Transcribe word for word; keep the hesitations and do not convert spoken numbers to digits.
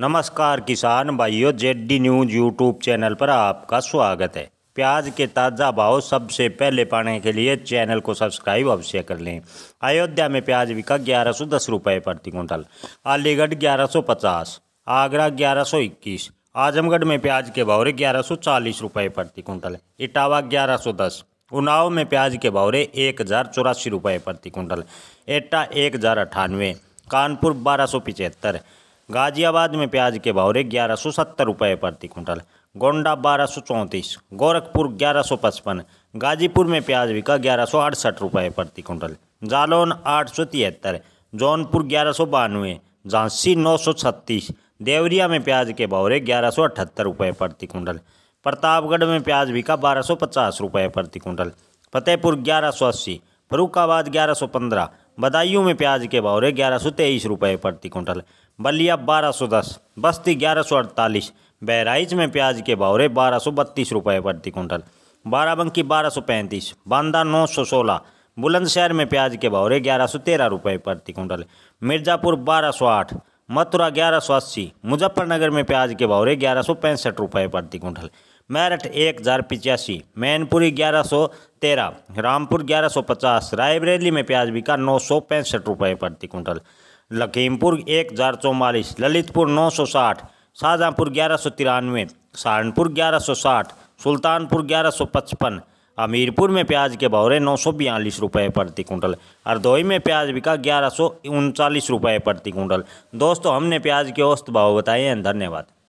नमस्कार किसान भाइयों, जेडी न्यूज़ यूट्यूब चैनल पर आपका स्वागत है। प्याज के ताज़ा भाव सबसे पहले पाने के लिए चैनल को सब्सक्राइब अवश्य कर लें। अयोध्या में प्याज बिका ग्यारह सौ दस रुपये प्रति क्विंटल, अलीगढ़ ग्यारह सौ पचास, आगरा ग्यारह सौ इक्कीस, आजमगढ़ में प्याज के भाव ग्यारह सौ चालीस रुपये प्रति क्विंटल, इटावा ग्यारह सौ दस, उन्नाव में प्याज के भावरे एक हज़ार चौरासी रुपये प्रति क्विंटल, एटा एक हज़ार अट्ठानवे, कानपुर बारह सौ पिचहत्तर, गाजियाबाद में प्याज के भावरे ग्यारह सौ सत्तर रुपये प्रति क्विंटल, गोंडा बारह सौ चौंतीस, गोरखपुर ग्यारह सौ पचपन, गाजीपुर में प्याज बिका ग्यारह सौ अड़सठ रुपये प्रति क्विंटल, जालौन आठ सौ तिहत्तर, जौनपुर ग्यारह सौ बानवे, झांसी नौ सौ छत्तीस, देवरिया में प्याज के भावरे ग्यारह सौ अठहत्तर रुपये प्रति क्विंटल, प्रतापगढ़ में प्याज बिका बारह सौ पचास रुपये प्रति क्विंटल, फतेहपुर ग्यारह सौ अस्सी, फरुखाबाद ग्यारह सौ पंद्रह, बदायूं में प्याज के भाव रहे ग्यारह सौ तेईस रुपये प्रति क्विंटल, बलिया बारह सौ दस, बस्ती ग्यारह सौ अड़तालीस, बहराइच में प्याज के भाव रहे बारह सौ बत्तीस रुपये प्रति क्विंटल, बाराबंकी बारह सौ पैंतीस, बांदा नौ सौ सोलह, बुलंदशहर में प्याज के भाव रहे ग्यारह सौ तेरह रुपये प्रति क्विंटल, मिर्ज़ापुर बारह सौ आठ, मथुरा ग्यारह सौ अस्सी, मुजफ्फरनगर में प्याज के भाव रहे ग्यारह सौ पैंसठ रुपये प्रति क्विंटल, मेरठ एक हज़ार पचासी, मैनपुरी ग्यारह सौ तेरह, रामपुर ग्यारह सौ पचास, रायबरेली में प्याज बिका नौ सौ पैंसठ रुपये प्रति क्विंटल, लखीमपुर एक हज़ार चौवालीस, ललितपुर नौ सौ साठ, शाहजहाँपुर ग्यारह सौ तिरानवे, सहारनपुर ग्यारह सौ साठ, सुल्तानपुर ग्यारह सौ पचपन, हमीरपुर में प्याज के भाव रहे नौ सौ बयालीस रुपये प्रति क्विंटल, हरदोई में प्याज बिका ग्यारह सौ उनचालीस रुपये प्रति क्विंटल। दोस्तों, हमने प्याज के औसत भाव बताए हैं। धन्यवाद।